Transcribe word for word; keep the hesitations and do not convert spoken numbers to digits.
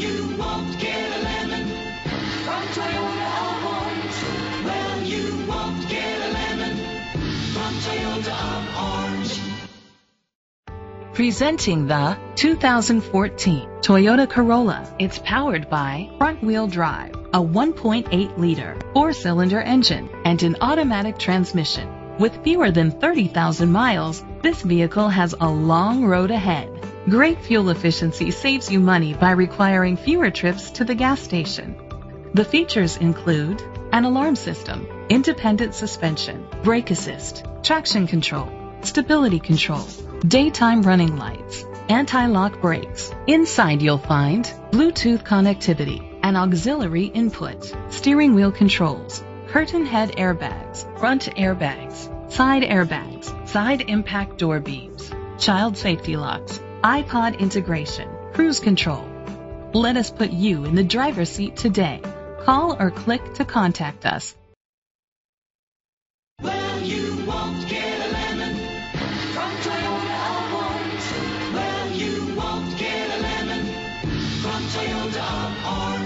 you won't get a lemon from Toyota of Orange. Well, you won't get a lemon from Toyota of Orange. Presenting the two thousand fourteen Toyota Corolla. It's powered by front-wheel drive, a one point eight liter four-cylinder engine, and an automatic transmission. With fewer than thirty thousand miles, this vehicle has a long road ahead. Great fuel efficiency saves you money by requiring fewer trips to the gas station. The features include an alarm system, independent suspension, brake assist, traction control, stability control, daytime running lights, anti-lock brakes. Inside you'll find Bluetooth connectivity, an auxiliary input, steering wheel controls, curtain head airbags, front airbags, side airbags, side impact door beams, child safety locks, iPod integration, cruise control. Let us put you in the driver's seat today. Call or click to contact us. Well, you won't get a lemon from Toyota of Orange. Well, you won't get a lemon from Toyota of Orange.